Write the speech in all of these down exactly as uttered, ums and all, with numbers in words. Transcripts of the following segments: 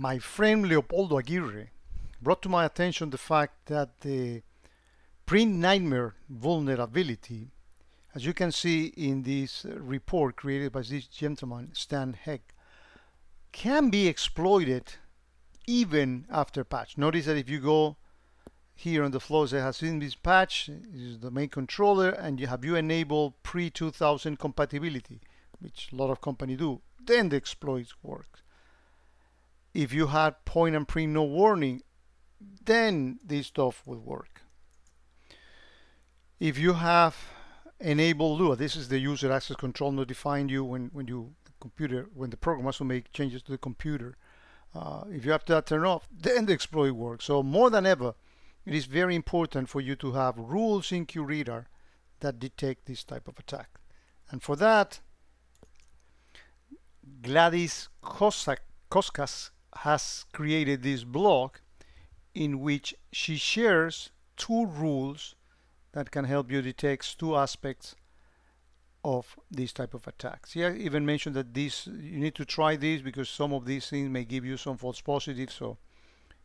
My friend Leopoldo Aguirre brought to my attention the fact that the PrintNightmare vulnerability, as you can see in this report created by this gentleman, Stan Heck, can be exploited even after patch. Notice that if you go here on the flow, it has seen this patch, this is the main controller, and you have you enabled pre two thousand compatibility, which a lot of companies do, then the exploits work. If you had point and print no warning, then this stuff will work. If you have enabled Lua, this is the user access control notifying you when, when you the computer, when the program also make changes to the computer. Uh, if you have that turned off, then the exploit works. So more than ever, it is very important for you to have rules in QRadar that detect this type of attack. And for that, Gladys Koskas has created this blog in which she shares two rules that can help you detect two aspects of these type of attacks. Here I even mentioned that this, you need to try these because some of these things may give you some false positives, so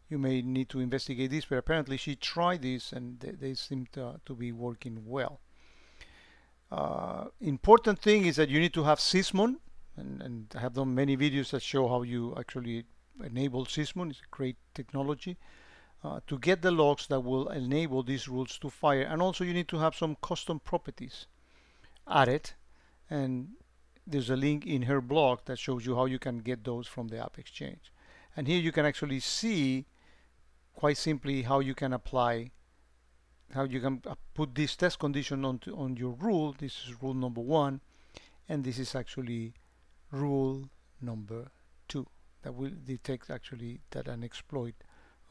you may need to investigate this, but apparently she tried this and they, they seem to, to be working well. Uh, important thing is that you need to have Sysmon, and, and I have done many videos that show how you actually enable Sysmon. It's a great technology. Uh, to get the logs that will enable these rules to fire. And also you need to have some custom properties added, and there's a link in her blog that shows you how you can get those from the AppExchange. And here you can actually see quite simply how you can apply, how you can put this test condition on, to, on your rule. This is rule number one, and this is actually rule number two that will detect actually that an exploit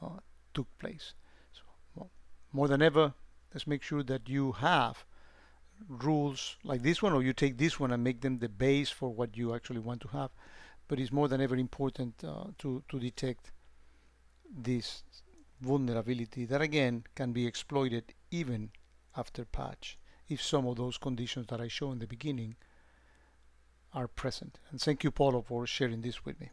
uh, took place. So well, more than ever, let's make sure that you have rules like this one, or you take this one and make them the base for what you actually want to have. But it's more than ever important uh, to, to detect this vulnerability that again can be exploited even after patch if some of those conditions that I show in the beginning are present. And thank you, Paulo, for sharing this with me.